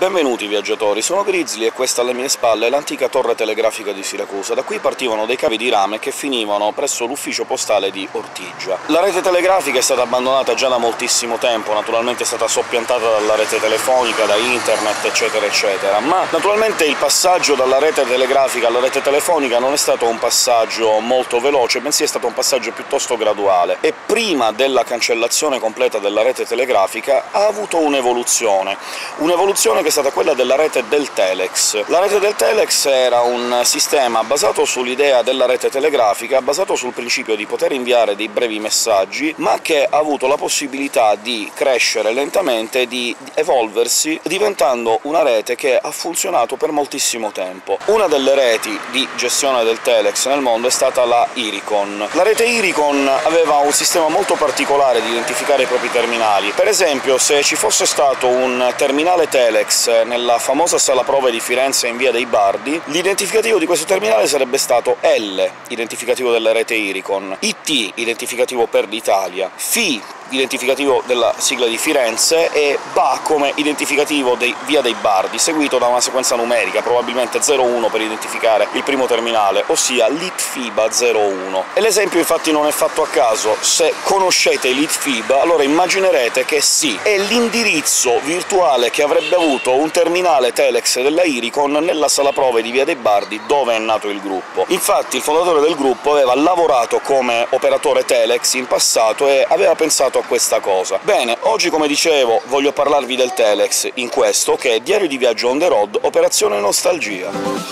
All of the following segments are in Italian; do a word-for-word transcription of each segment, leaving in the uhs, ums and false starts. Benvenuti viaggiatori, sono Grizzly e questa alle mie spalle è l'antica torre telegrafica di Siracusa. Da qui partivano dei cavi di rame che finivano presso l'ufficio postale di Ortigia. La rete telegrafica è stata abbandonata già da moltissimo tempo, naturalmente è stata soppiantata dalla rete telefonica, da internet, eccetera eccetera, ma naturalmente il passaggio dalla rete telegrafica alla rete telefonica non è stato un passaggio molto veloce, bensì è stato un passaggio piuttosto graduale, e prima della cancellazione completa della rete telegrafica ha avuto un'evoluzione, un'evoluzione che è stata quella della rete del telex. La rete del telex era un sistema basato sull'idea della rete telegrafica, basato sul principio di poter inviare dei brevi messaggi, ma che ha avuto la possibilità di crescere lentamente, di evolversi, diventando una rete che ha funzionato per moltissimo tempo. Una delle reti di gestione del telex nel mondo è stata la Iricon. La rete Iricon aveva un sistema molto particolare di identificare i propri terminali. Per esempio, se ci fosse stato un terminale telex nella famosa sala prove di Firenze in via dei Bardi, l'identificativo di questo terminale sarebbe stato L, identificativo della rete Iricon, I T, identificativo per l'Italia, F I, identificativo della sigla di Firenze, e B A come identificativo di via dei Bardi, seguito da una sequenza numerica, probabilmente zero uno per identificare il primo terminale, ossia Litfiba zero uno. E l'esempio infatti non è fatto a caso. Se conoscete Litfiba, allora immaginerete che sì, è l'indirizzo virtuale che avrebbe avuto un terminale telex della Iricon nella sala prove di via dei Bardi, dove è nato il gruppo. Infatti il fondatore del gruppo aveva lavorato come operatore telex in passato e aveva pensato a questa cosa. Bene, oggi, come dicevo, voglio parlarvi del telex in questo che è Diario di Viaggio on the road, Operazione Nostalgia.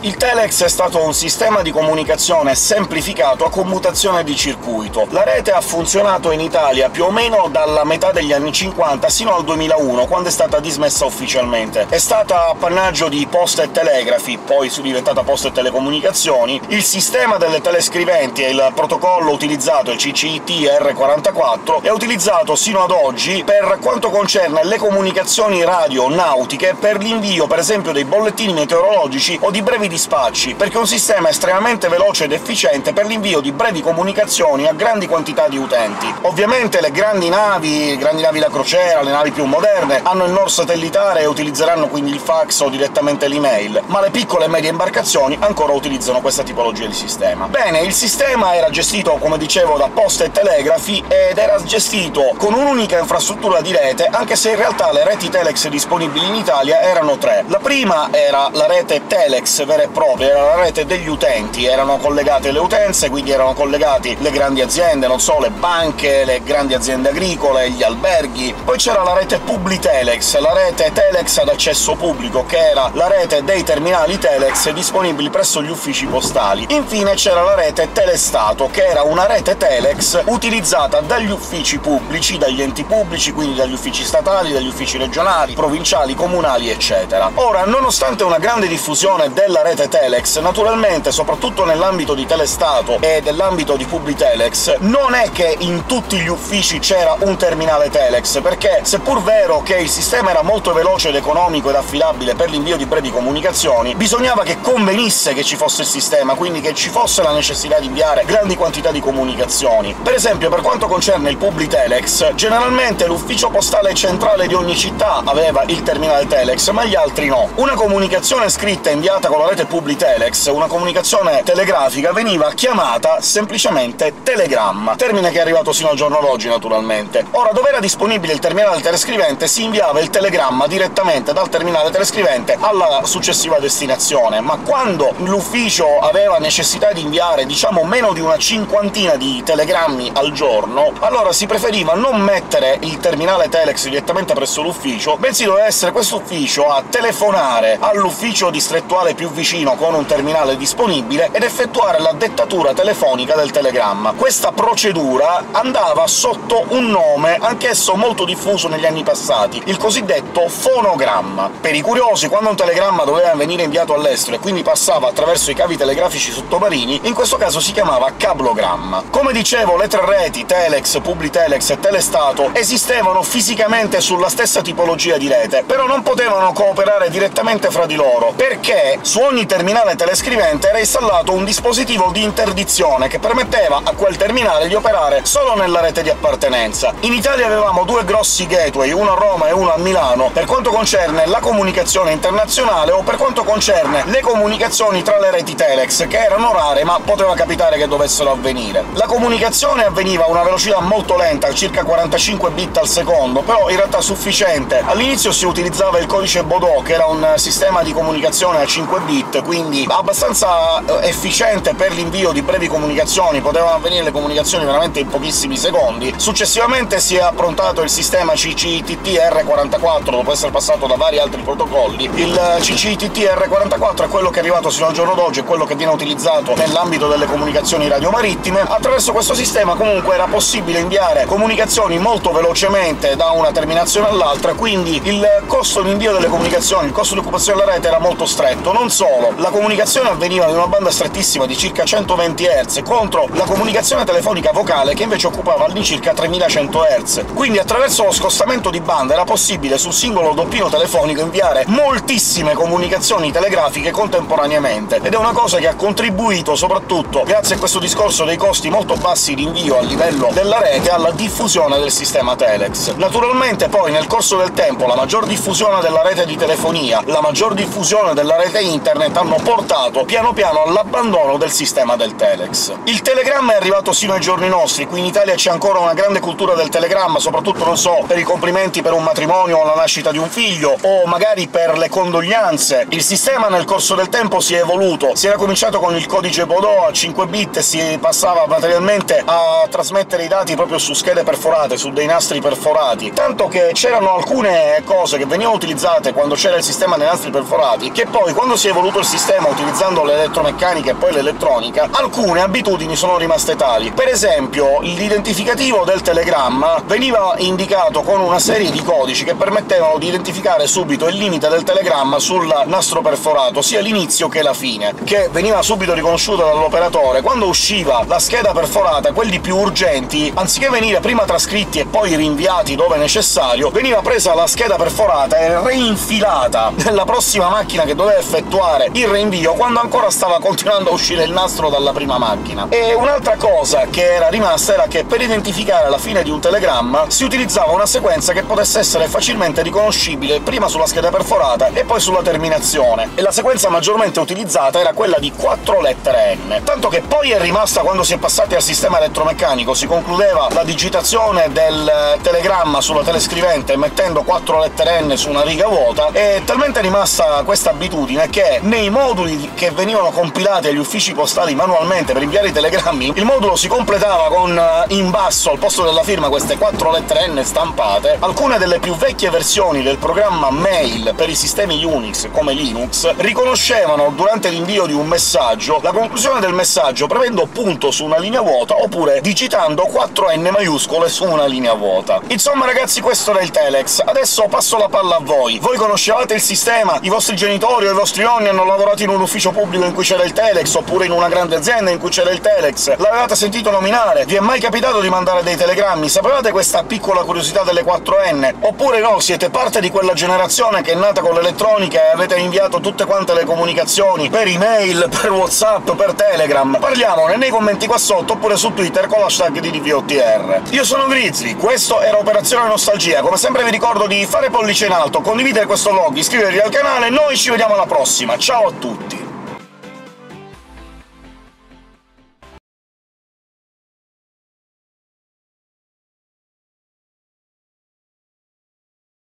Il telex è stato un sistema di comunicazione semplificato a commutazione di circuito. La rete ha funzionato in Italia più o meno dalla metà degli anni cinquanta sino al duemilauno, quando è stata dismessa ufficialmente. È stata appannaggio di Poste e Telegrafi, poi suddiventata Poste e Telecomunicazioni. Il sistema delle telescriventi e il protocollo utilizzato, il C C I T R quarantaquattro, è utilizzato sino ad oggi per quanto concerne le comunicazioni radio-nautiche, per l'invio per esempio dei bollettini meteorologici o di brevi dispacci, perché è un sistema estremamente veloce ed efficiente per l'invio di brevi comunicazioni a grandi quantità di utenti. Ovviamente le grandi navi, le grandi navi da crociera, le navi più moderne, hanno il N O R satellitare e utilizzeranno quindi il fax o direttamente l'email, ma le piccole e medie imbarcazioni ancora utilizzano questa tipologia di sistema. Bene, il sistema era gestito, come dicevo, da Poste e Telegrafi, ed era gestito con un'unica infrastruttura di rete, anche se in realtà le reti telex disponibili in Italia erano tre. La prima era la rete telex vera propria, era la rete degli utenti, erano collegate le utenze, quindi erano collegati le grandi aziende, non so, le banche, le grandi aziende agricole, gli alberghi. Poi c'era la rete Publitelex, la rete telex ad accesso pubblico, che era la rete dei terminali telex disponibili presso gli uffici postali. Infine c'era la rete Telestato, che era una rete telex utilizzata dagli uffici pubblici, dagli enti pubblici, quindi dagli uffici statali, dagli uffici regionali, provinciali, comunali, eccetera. Ora, nonostante una grande diffusione della rete telex, naturalmente, soprattutto nell'ambito di Telestato e dell'ambito di Publitelex, non è che in tutti gli uffici c'era un terminale telex, perché, seppur vero che il sistema era molto veloce ed economico ed affidabile per l'invio di brevi comunicazioni, bisognava che convenisse che ci fosse il sistema, quindi che ci fosse la necessità di inviare grandi quantità di comunicazioni. Per esempio, per quanto concerne il Publitelex, generalmente l'ufficio postale centrale di ogni città aveva il terminale telex, ma gli altri no. Una comunicazione scritta inviata con la rete Publitelex, una comunicazione telegrafica, veniva chiamata semplicemente telegramma, termine che è arrivato sino al giorno d'oggi, naturalmente. Ora, dove era disponibile il terminale telescrivente, si inviava il telegramma direttamente dal terminale telescrivente alla successiva destinazione, ma quando l'ufficio aveva necessità di inviare, diciamo, meno di una cinquantina di telegrammi al giorno, allora si preferiva non mettere il terminale telex direttamente presso l'ufficio, bensì doveva essere quest'ufficio a telefonare all'ufficio distrettuale più vicino, telefonino con un terminale disponibile ed effettuare la dettatura telefonica del telegramma. Questa procedura andava sotto un nome anch'esso molto diffuso negli anni passati, il cosiddetto fonogramma. Per i curiosi, quando un telegramma doveva venire inviato all'estero e quindi passava attraverso i cavi telegrafici sottomarini, in questo caso si chiamava cablogramma. Come dicevo, le tre reti Telex, Publitelex e Telestato esistevano fisicamente sulla stessa tipologia di rete, però non potevano cooperare direttamente fra di loro, perché su ogni terminale telescrivente era installato un dispositivo di interdizione che permetteva a quel terminale di operare solo nella rete di appartenenza. In Italia avevamo due grossi gateway, uno a Roma e uno a Milano, per quanto concerne la comunicazione internazionale o per quanto concerne le comunicazioni tra le reti Telex, che erano rare ma poteva capitare che dovessero avvenire. La comunicazione avveniva a una velocità molto lenta, circa quarantacinque bit al secondo, però in realtà sufficiente. All'inizio si utilizzava il codice Baudot, che era un sistema di comunicazione a cinque bit, quindi abbastanza efficiente per l'invio di brevi comunicazioni, potevano avvenire le comunicazioni veramente in pochissimi secondi. Successivamente si è approntato il sistema C C I T T R quarantaquattro, dopo essere passato da vari altri protocolli. Il C C I T T R quarantaquattro è quello che è arrivato sino al giorno d'oggi, è quello che viene utilizzato nell'ambito delle comunicazioni radiomarittime. Attraverso questo sistema comunque era possibile inviare comunicazioni molto velocemente da una terminazione all'altra, quindi il costo di invio delle comunicazioni, il costo di occupazione della rete era molto stretto. Non solo, la comunicazione avveniva in una banda strettissima di circa centoventi hertz contro la comunicazione telefonica vocale, che invece occupava all'incirca tremilacento hertz, quindi attraverso lo scostamento di banda era possibile sul singolo doppino telefonico inviare moltissime comunicazioni telegrafiche contemporaneamente, ed è una cosa che ha contribuito soprattutto, grazie a questo discorso dei costi molto bassi di invio a livello della rete, alla diffusione del sistema Telex. Naturalmente poi nel corso del tempo la maggior diffusione della rete di telefonia, la maggior diffusione della rete internet hanno portato piano piano all'abbandono del sistema del Telex. Il telegramma è arrivato sino ai giorni nostri, qui in Italia c'è ancora una grande cultura del telegramma, soprattutto, non so, per i complimenti per un matrimonio o la nascita di un figlio, o magari per le condoglianze. Il sistema nel corso del tempo si è evoluto, si era cominciato con il codice Baudot a cinque bit, si passava materialmente a trasmettere i dati proprio su schede perforate, su dei nastri perforati, tanto che c'erano alcune cose che venivano utilizzate quando c'era il sistema dei nastri perforati, che poi, quando si è evoluto il sistema utilizzando l'elettromeccanica e poi l'elettronica, alcune abitudini sono rimaste tali. Per esempio, l'identificativo del telegramma veniva indicato con una serie di codici che permettevano di identificare subito il limite del telegramma sul nastro perforato, sia l'inizio che la fine, che veniva subito riconosciuta dall'operatore. Quando usciva la scheda perforata, quelli più urgenti, anziché venire prima trascritti e poi rinviati dove necessario, veniva presa la scheda perforata e reinfilata nella prossima macchina che doveva effettuare il reinvio, quando ancora stava continuando a uscire il nastro dalla prima macchina. E un'altra cosa che era rimasta era che per identificare la fine di un telegramma si utilizzava una sequenza che potesse essere facilmente riconoscibile prima sulla scheda perforata e poi sulla terminazione, e la sequenza maggiormente utilizzata era quella di quattro lettere N, tanto che poi è rimasta quando si è passati al sistema elettromeccanico. Si concludeva la digitazione del telegramma sulla telescrivente mettendo quattro lettere N su una riga vuota, e talmente è rimasta questa abitudine che nei moduli che venivano compilati agli uffici postali manualmente per inviare i telegrammi, il modulo si completava con in basso, al posto della firma, queste quattro lettere N stampate. Alcune delle più vecchie versioni del programma Mail per i sistemi Unix, come Linux, riconoscevano durante l'invio di un messaggio la conclusione del messaggio premendo punto su una linea vuota oppure digitando quattro N maiuscole su una linea vuota. Insomma ragazzi, questo era il Telex. Adesso passo la palla a voi. Voi conoscevate il sistema? I vostri genitori o i vostri nonni hanno lavorato in un ufficio pubblico in cui c'era il Telex, oppure in una grande azienda in cui c'era il Telex? L'avevate sentito nominare? Vi è mai capitato di mandare dei telegrammi? Sapevate questa piccola curiosità delle quattro N? Oppure no, siete parte di quella generazione che è nata con l'elettronica e avete inviato tutte quante le comunicazioni per email, per WhatsApp, per Telegram? Parliamone nei commenti qua sotto, oppure su Twitter con l'hashtag DdVotr. Io sono Grizzly, questo era Operazione Nostalgia. Come sempre vi ricordo di fare pollice in alto, condividere questo vlog, iscrivervi al canale, noi ci vediamo alla prossima, ciao a tutti!